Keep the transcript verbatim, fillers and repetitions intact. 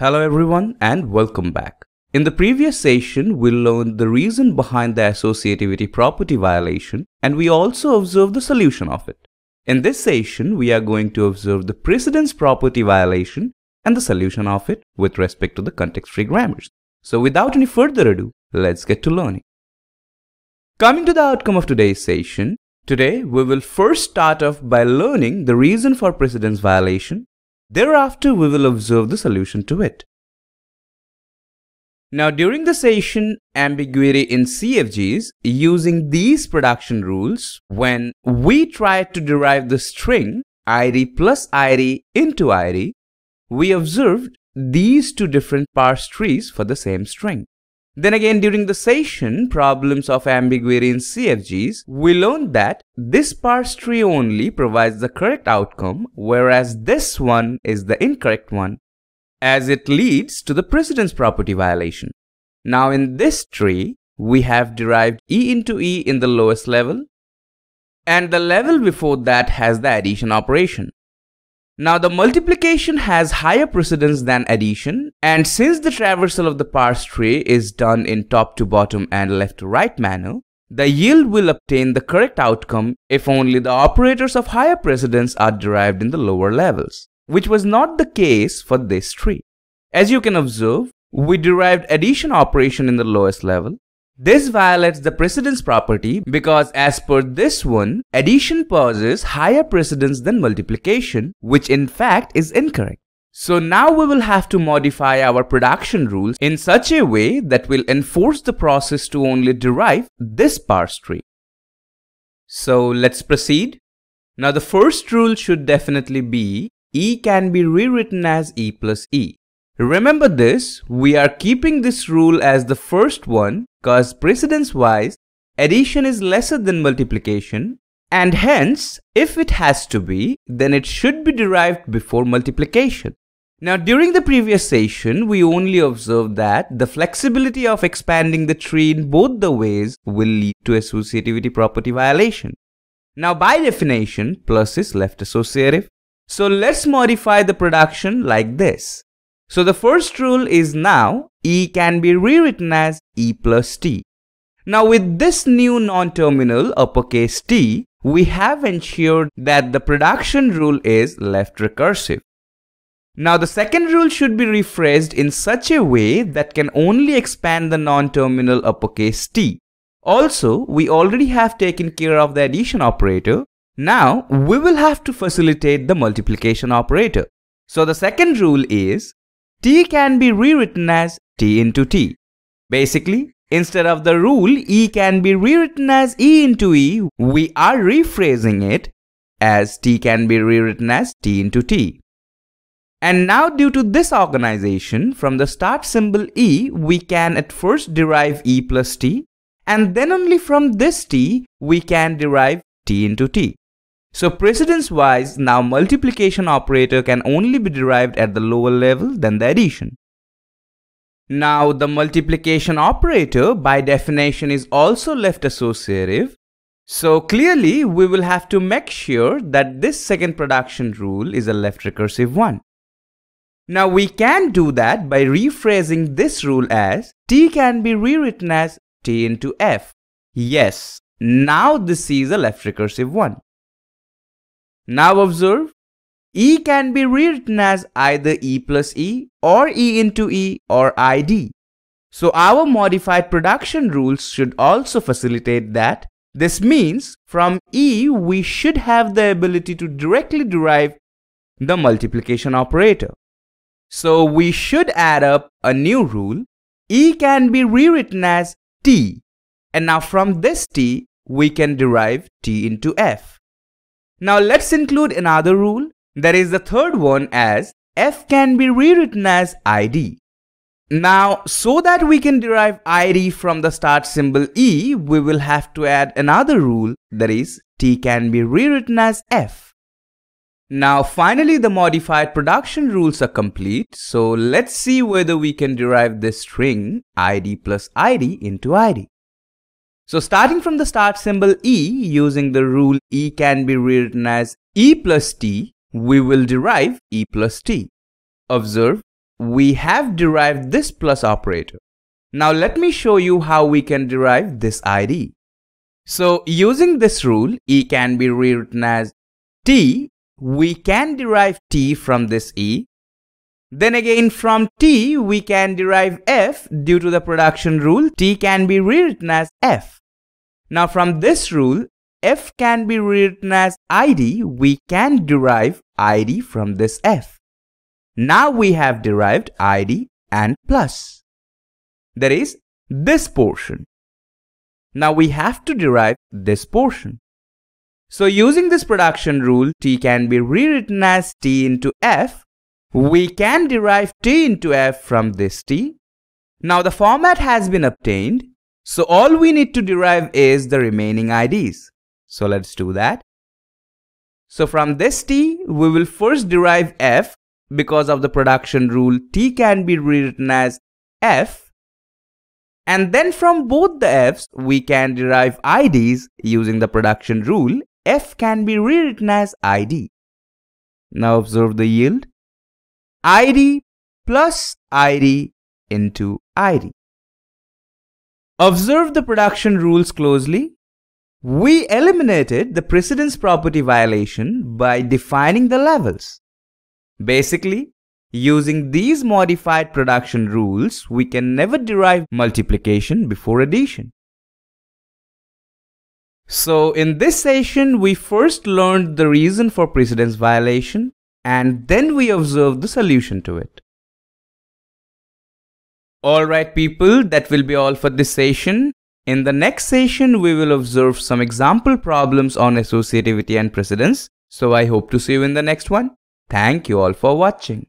Hello everyone and welcome back. In the previous session, we learned the reason behind the associativity property violation and we also observed the solution of it. In this session, we are going to observe the precedence property violation and the solution of it with respect to the context-free grammars. So without any further ado, let's get to learning. Coming to the outcome of today's session, today we will first start off by learning the reason for precedence violation. Thereafter, we will observe the solution to it. Now, during the session, ambiguity in C F Gs, using these production rules, when we tried to derive the string I D plus I D into I D, we observed these two different parse trees for the same string. Then again, during the session, problems of ambiguity in C F Gs, we learned that this parse tree only provides the correct outcome, whereas this one is the incorrect one, as it leads to the precedence property violation. Now in this tree, we have derived E into E in the lowest level, and the level before that has the addition operation. Now the multiplication has higher precedence than addition, and since the traversal of the parse tree is done in top to bottom and left to right manner, the yield will obtain the correct outcome if only the operators of higher precedence are derived in the lower levels, which was not the case for this tree. As you can observe, we derived addition operation in the lowest level. This violates the precedence property because as per this one, addition possesses higher precedence than multiplication, which in fact is incorrect. So now we will have to modify our production rules in such a way that will enforce the process to only derive this parse tree. So let's proceed. Now the first rule should definitely be E can be rewritten as E plus E. Remember this, we are keeping this rule as the first one because precedence-wise, addition is lesser than multiplication and hence, if it has to be, then it should be derived before multiplication. Now during the previous session, we only observed that the flexibility of expanding the tree in both the ways will lead to associativity property violation. Now by definition, plus is left associative. So let's modify the production like this. So the first rule is now E can be rewritten as E plus T. Now with this new non-terminal uppercase T, we have ensured that the production rule is left recursive. Now the second rule should be rephrased in such a way that can only expand the non-terminal uppercase T. Also, we already have taken care of the addition operator. Now we will have to facilitate the multiplication operator. So the second rule is T can be rewritten as T into T. Basically, instead of the rule E can be rewritten as E into E, we are rephrasing it as T can be rewritten as T into T. And now due to this organization, from the start symbol E, we can at first derive E plus T, and then only from this T, we can derive T into T. So precedence-wise, now multiplication operator can only be derived at the lower level than the addition. Now the multiplication operator by definition is also left associative. So clearly we will have to make sure that this second production rule is a left recursive one. Now we can do that by rephrasing this rule as T can be rewritten as T into F. Yes, now this is a left recursive one. Now observe, E can be rewritten as either E plus E or E into E or I D. So our modified production rules should also facilitate that. This means from E we should have the ability to directly derive the multiplication operator. So we should add up a new rule, E can be rewritten as T, and now from this T we can derive T into F. Now let's include another rule, that is the third one, as F can be rewritten as I D. Now so that we can derive I D from the start symbol E, we will have to add another rule, that is T can be rewritten as F. Now finally the modified production rules are complete, so let's see whether we can derive this string I D plus I D into I D. So starting from the start symbol E, using the rule E can be rewritten as E plus T, we will derive E plus T. Observe, we have derived this plus operator. Now let me show you how we can derive this I D. So using this rule, E can be rewritten as T. We can derive T from this E. Then again from T we can derive F due to the production rule. T can be rewritten as F. Now from this rule, F can be rewritten as I D. We can derive I D from this F. Now we have derived I D and plus. That is this portion. Now we have to derive this portion. So using this production rule, T can be rewritten as T into F. We can derive T into F from this T. Now the format has been obtained. So all we need to derive is the remaining I Ds. So let's do that. So from this T, we will first derive F. Because of the production rule, T can be rewritten as F. And then from both the F's, we can derive I Ds using the production rule. F can be rewritten as I D. Now observe the yield. I D plus I D into I D. Observe the production rules closely. We eliminated the precedence property violation by defining the levels. Basically, using these modified production rules, we can never derive multiplication before addition. So in this session, we first learned the reason for precedence violation, and then we observed the solution to it. Alright people, that will be all for this session. In the next session, we will observe some example problems on associativity and precedence. So I hope to see you in the next one. Thank you all for watching.